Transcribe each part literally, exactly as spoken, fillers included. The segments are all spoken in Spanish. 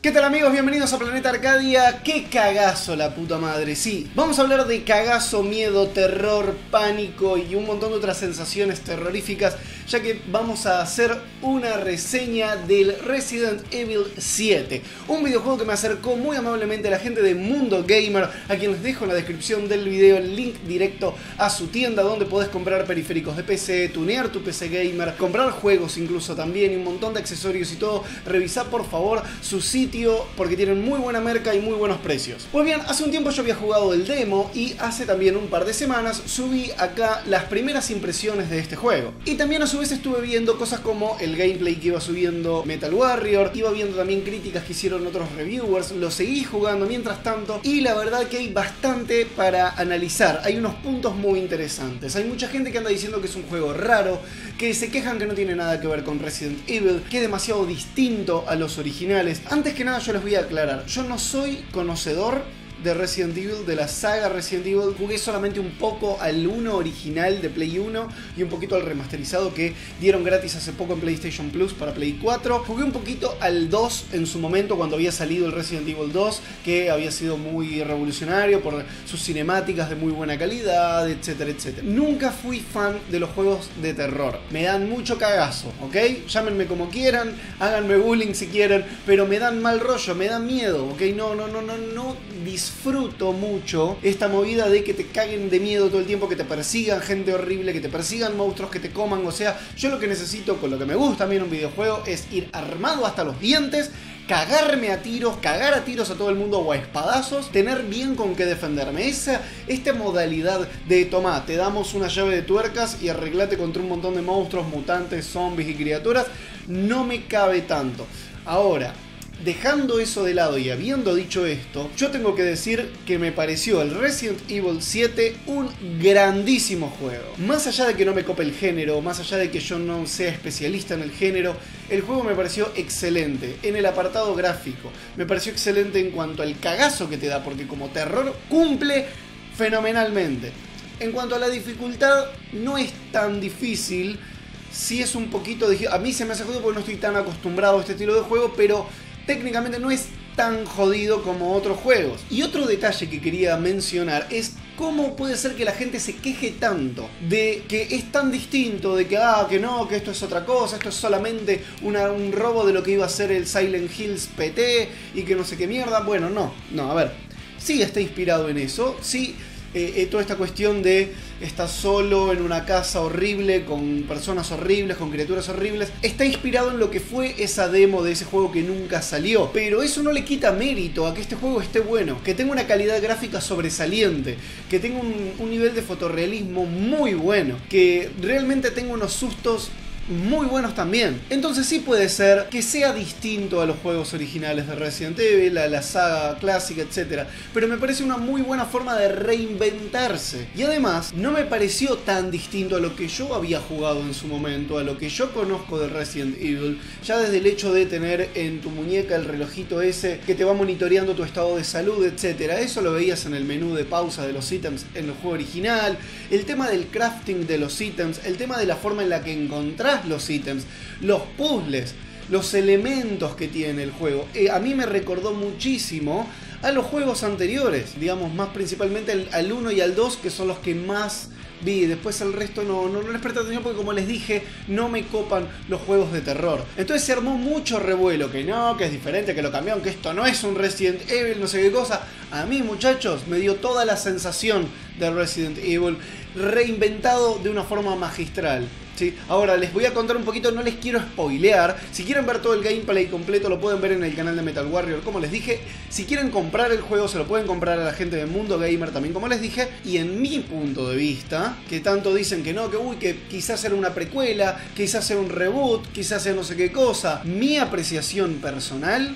¿Qué tal amigos? Bienvenidos a Planeta Arcadia. ¡Qué cagazo la puta madre! Sí, vamos a hablar de cagazo, miedo, terror, pánico y un montón de otras sensaciones terroríficas, ya que vamos a hacer una reseña del Resident Evil siete, un videojuego que me acercó muy amablemente la gente de Mundo Gamer, a quien les dejo en la descripción del video el link directo a su tienda donde podés comprar periféricos de P C, tunear tu P C gamer, comprar juegos incluso también y un montón de accesorios y todo. Revisá por favor su sitio porque tienen muy buena merca y muy buenos precios. Pues bien, hace un tiempo yo había jugado el demo y hace también un par de semanas subí acá las primeras impresiones de este juego. Y también a su vez estuve viendo cosas como el gameplay que iba subiendo Metal Warrior, iba viendo también críticas que hicieron otros reviewers, lo seguí jugando mientras tanto y la verdad que hay bastante para analizar. Hay unos puntos muy interesantes. Hay mucha gente que anda diciendo que es un juego raro, que se quejan que no tiene nada que ver con Resident Evil, que es demasiado distinto a los originales. Antes que que nada yo les voy a aclarar, yo no soy conocedor de Resident Evil, de la saga Resident Evil. Jugué solamente un poco al uno original de Play uno y un poquito al remasterizado que dieron gratis hace poco en PlayStation Plus para Play cuatro. Jugué un poquito al dos en su momento cuando había salido el Resident Evil dos, que había sido muy revolucionario por sus cinemáticas de muy buena calidad, etcétera, etcétera. Nunca fui fan de los juegos de terror. Me dan mucho cagazo, ¿ok? Llámenme como quieran, háganme bullying si quieren, pero me dan mal rollo, me dan miedo, ¿ok? No, no, no, no, no disfruto Disfruto mucho esta movida de que te caguen de miedo todo el tiempo, que te persigan gente horrible, que te persigan monstruos, que te coman. O sea, yo lo que necesito, con lo que me gusta a mí en un videojuego, es ir armado hasta los dientes, cagarme a tiros, cagar a tiros a todo el mundo o a espadazos, tener bien con qué defenderme. Esa, esta modalidad de tomá, te damos una llave de tuercas y arreglate contra un montón de monstruos, mutantes, zombies y criaturas, no me cabe tanto. Ahora, dejando eso de lado y habiendo dicho esto, yo tengo que decir que me pareció el Resident Evil siete un grandísimo juego. Más allá de que no me cope el género, más allá de que yo no sea especialista en el género, el juego me pareció excelente en el apartado gráfico. Me pareció excelente en cuanto al cagazo que te da, porque como terror cumple fenomenalmente. En cuanto a la dificultad, no es tan difícil. Sí es un poquito difícil. A mí se me hace jodido porque no estoy tan acostumbrado a este estilo de juego, pero técnicamente no es tan jodido como otros juegos. Y otro detalle que quería mencionar es cómo puede ser que la gente se queje tanto de que es tan distinto, de que ah, que no, que esto es otra cosa, esto es solamente una, un robo de lo que iba a ser el Silent Hills P T y que no sé qué mierda. Bueno, no, no, a ver, sí está inspirado en eso, sí. Eh, eh, toda esta cuestión de estar solo en una casa horrible, con personas horribles, con criaturas horribles, está inspirado en lo que fue esa demo de ese juego que nunca salió. Pero eso no le quita mérito a que este juego esté bueno, que tenga una calidad gráfica sobresaliente, que tenga un, un nivel de fotorrealismo muy bueno, que realmente tenga unos sustos muy buenos también. Entonces sí puede ser que sea distinto a los juegos originales de Resident Evil, a la saga clásica, etcétera. Pero me parece una muy buena forma de reinventarse. Y además, no me pareció tan distinto a lo que yo había jugado en su momento, a lo que yo conozco de Resident Evil, ya desde el hecho de tener en tu muñeca el relojito ese que te va monitoreando tu estado de salud, etcétera. Eso lo veías en el menú de pausa de los ítems en el juego original, el tema del crafting de los ítems, el tema de la forma en la que encontrás los ítems, los puzzles, los elementos que tiene el juego. Eh, a mí me recordó muchísimo a los juegos anteriores, digamos más principalmente al, al uno y al dos, que son los que más vi. Después el resto no, no, no les presté atención porque, como les dije, no me copan los juegos de terror. Entonces se armó mucho revuelo, que no, que es diferente, que lo cambiaron, que esto no es un Resident Evil, no sé qué cosa. A mí, muchachos, me dio toda la sensación de Resident Evil reinventado de una forma magistral. ¿Sí? Ahora les voy a contar un poquito, no les quiero spoilear. Si quieren ver todo el gameplay completo lo pueden ver en el canal de Metal Warrior, como les dije. Si quieren comprar el juego se lo pueden comprar a la gente de Mundo Gamer también, como les dije. Y en mi punto de vista, que tanto dicen que no, que uy, que quizás era una precuela, quizás era un reboot, quizás era no sé qué cosa, mi apreciación personal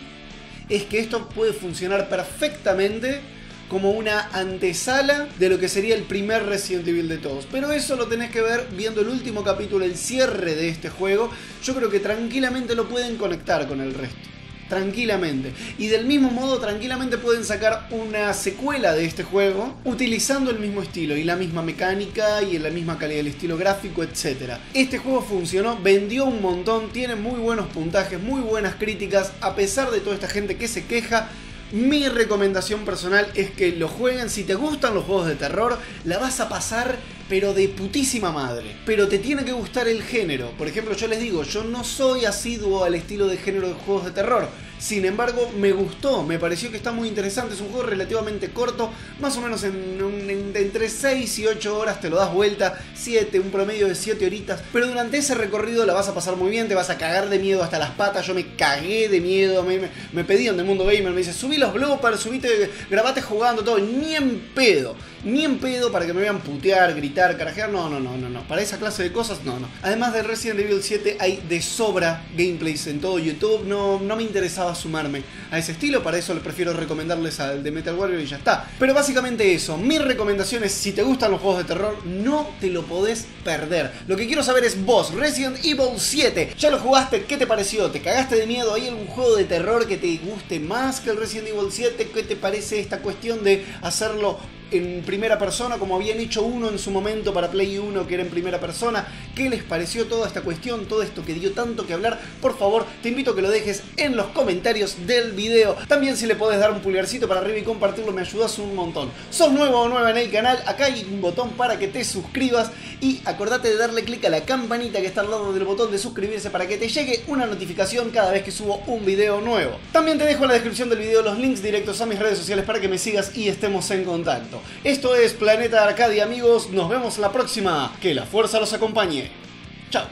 es que esto puede funcionar perfectamente como una antesala de lo que sería el primer Resident Evil de todos. Pero eso lo tenés que ver viendo el último capítulo, el cierre de este juego. Yo creo que tranquilamente lo pueden conectar con el resto. tranquilamente. Y del mismo modo, tranquilamente pueden sacar una secuela de este juego utilizando el mismo estilo y la misma mecánica y la misma calidad del estilo gráfico, etcétera. Este juego funcionó, vendió un montón, tiene muy buenos puntajes, muy buenas críticas, a pesar de toda esta gente que se queja. Mi recomendación personal es que lo jueguen. Si te gustan los juegos de terror, la vas a pasar pero de putísima madre. Pero te tiene que gustar el género. Por ejemplo, yo les digo, yo no soy asiduo al estilo de género de juegos de terror. Sin embargo, me gustó, me pareció que está muy interesante. Es un juego relativamente corto, más o menos en, en, entre seis y ocho horas te lo das vuelta, siete, un promedio de siete horitas. Pero durante ese recorrido la vas a pasar muy bien, te vas a cagar de miedo hasta las patas. Yo me cagué de miedo, me, me, me pedían de Mundo Gamer, me dice, subí los bloopers, subite, grabate jugando, todo, ni en pedo. Ni en pedo para que me vean putear, gritar, carajear, no, no, no, no, no. Para esa clase de cosas, no, no. Además de Resident Evil siete hay de sobra gameplays en todo YouTube, no, no me interesaba sumarme a ese estilo, para eso les prefiero recomendarles al de Metal Warrior y ya está. Pero básicamente eso, mi recomendación es, si te gustan los juegos de terror, no te lo podés perder. Lo que quiero saber es vos, Resident Evil siete, ¿ya lo jugaste? ¿Qué te pareció? ¿Te cagaste de miedo? ¿Hay algún juego de terror que te guste más que el Resident Evil siete? ¿Qué te parece esta cuestión de hacerlo en primera persona, como habían hecho uno en su momento para Play uno, que era en primera persona? ¿Qué les pareció toda esta cuestión, todo esto que dio tanto que hablar? Por favor, te invito a que lo dejes en los comentarios del video. También, si le podés dar un pulgarcito para arriba y compartirlo, me ayudas un montón. ¿Sos nuevo o nueva en el canal? Acá hay un botón para que te suscribas y acordate de darle clic a la campanita que está al lado del botón de suscribirse para que te llegue una notificación cada vez que subo un video nuevo. También te dejo en la descripción del video los links directos a mis redes sociales para que me sigas y estemos en contacto. Esto es Planeta Arcadia, amigos. Nos vemos la próxima. Que la fuerza los acompañe. Chao.